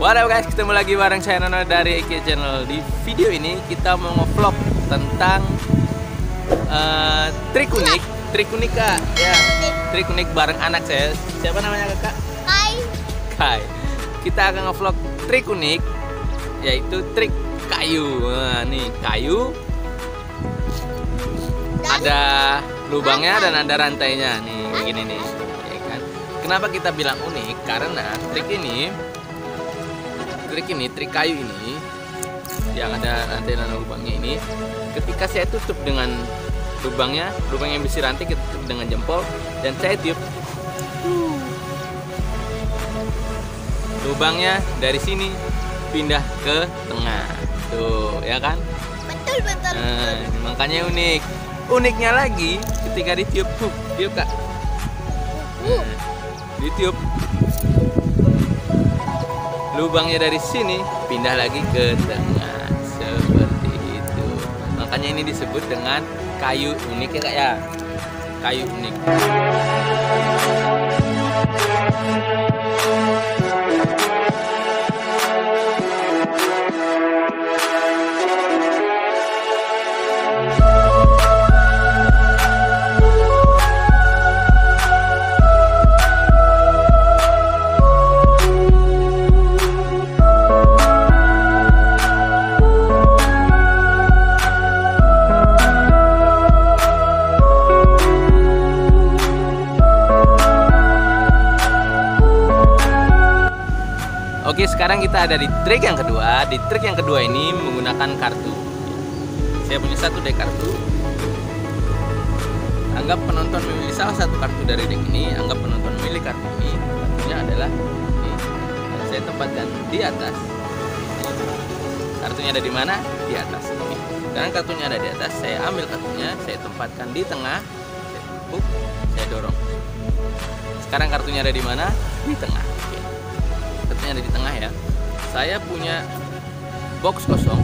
What up guys, ketemu lagi bareng saya Nono dari Anakayahkai Channel. Di video ini kita mau nge-vlog tentang trik unik kak ya, trik unik bareng anak saya. Siapa namanya kakak? Kai. Kita akan nge-vlog trik unik, yaitu trik kayu. Nah, nih kayu ada lubangnya dan ada rantainya nih, begini nih ya kan? Kenapa kita bilang unik? Karena trik kayu ini yang ada rantai dan lubangnya ini, ketika saya tutup dengan lubang yang berisi rantai kita tutup dengan jempol, dan saya tiup lubangnya dari sini pindah ke tengah tuh, ya kan? Betul. Nah, makanya uniknya lagi ketika ditiup, tiup kak, nah, ditiup lubangnya dari sini pindah lagi ke tengah, seperti itu. Makanya ini disebut dengan kayu unik ya kak ya, kayu unik. Oke, sekarang kita ada di trik yang kedua. Di trik yang kedua ini menggunakan kartu. Saya punya satu dek kartu. Anggap penonton memilih salah satu kartu dari dek ini. Anggap penonton memilih kartu ini. Kartunya adalah ini. Dan saya tempatkan di atas. Kartunya ada di mana? Di atas. Oke. Sekarang kartunya ada di atas. Saya ambil kartunya. Saya tempatkan di tengah. Saya tepuk. Saya dorong. Sekarang kartunya ada di mana? Di tengah. Oke. Kartunya ada di tengah ya. Saya punya box kosong.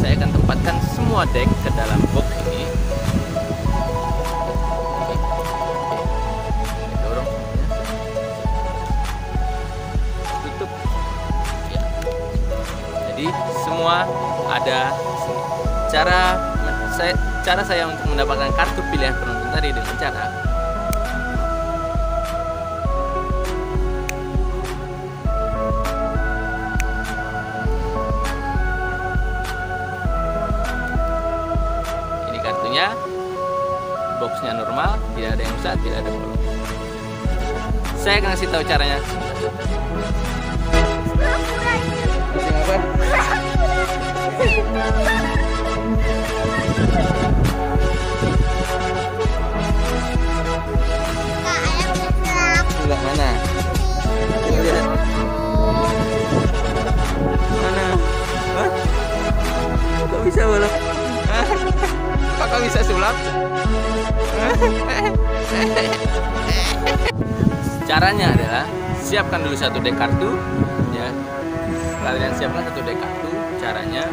Saya akan tempatkan semua deck ke dalam box ini. Oke. Dorong. Tutup. Ya. Jadi semua ada sini. Cara saya untuk mendapatkan kartu pilihan penonton tadi dengan cara boxnya normal, tidak ada yang rusak, tidak ada problem. Saya akan kasih tahu caranya. Sebelah mana? Mana? Hah? Kok bisa bolak? Kakak bisa sulap? Caranya adalah siapkan dulu satu dek kartu ya. Kalian siapkan satu dek kartu. Caranya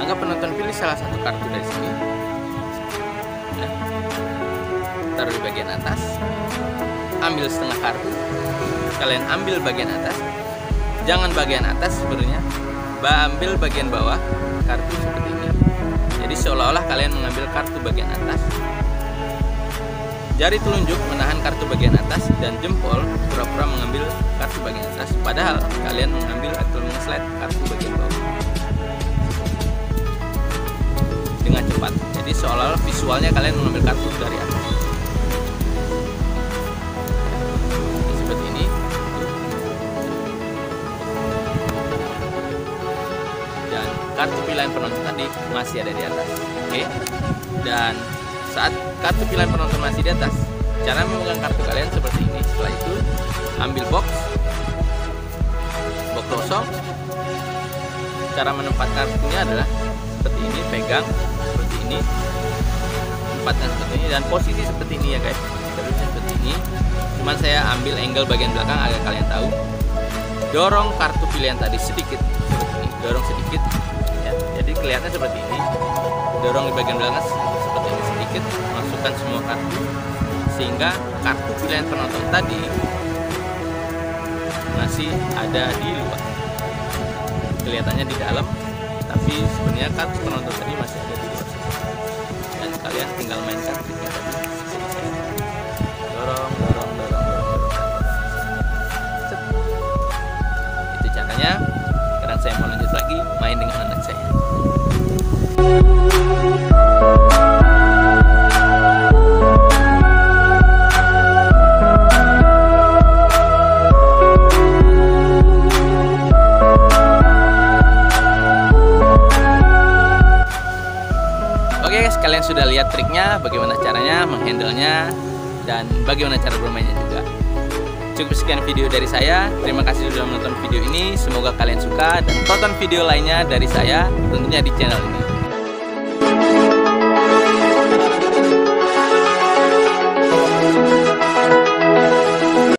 anggap penonton pilih salah satu kartu dari sini ya. Taruh di bagian atas. Ambil setengah kartu. Kalian ambil bagian atas. Jangan bagian atas sebenarnya, ambil bagian bawah kartu seperti ini. Jadi seolah-olah kalian mengambil kartu bagian atas. Jari telunjuk menahan kartu bagian atas dan jempol pura-pura mengambil kartu bagian atas, padahal kalian mengambil atau meng-slide kartu bagian bawah dengan cepat. Jadi seolah-olah visualnya kalian mengambil kartu dari atas. Seperti ini. Dan kartu pilihan penonton tadi masih ada di atas. Oke. Dan saat kartu pilihan penonton masih di atas, cara memegang kartu kalian seperti ini. Setelah itu ambil box kosong. Cara menempatkan kartunya adalah seperti ini, pegang seperti ini, tempatkan seperti ini, dan posisi seperti ini ya guys. Terus seperti ini. Cuman saya ambil angle bagian belakang agar kalian tahu. Dorong kartu pilihan tadi sedikit seperti ini, dorong sedikit. Ya, jadi kelihatan seperti ini. Dorong di bagian belakang. Masukkan semua kartu. sehingga kartu pilihan penonton tadi masih ada di luar, kelihatannya di dalam, tapi sebenarnya kartu penonton tadi masih ada di luar, dan kalian tinggal mainkan triknya tadi. Dorong. Itu caranya. Sekarang saya mau lanjut lagi main dengan anak saya. Kalian sudah lihat triknya, bagaimana caranya menghandlenya dan bagaimana cara bermainnya juga. Cukup sekian video dari saya. Terima kasih sudah menonton video ini. Semoga kalian suka dan tonton video lainnya dari saya tentunya di channel ini.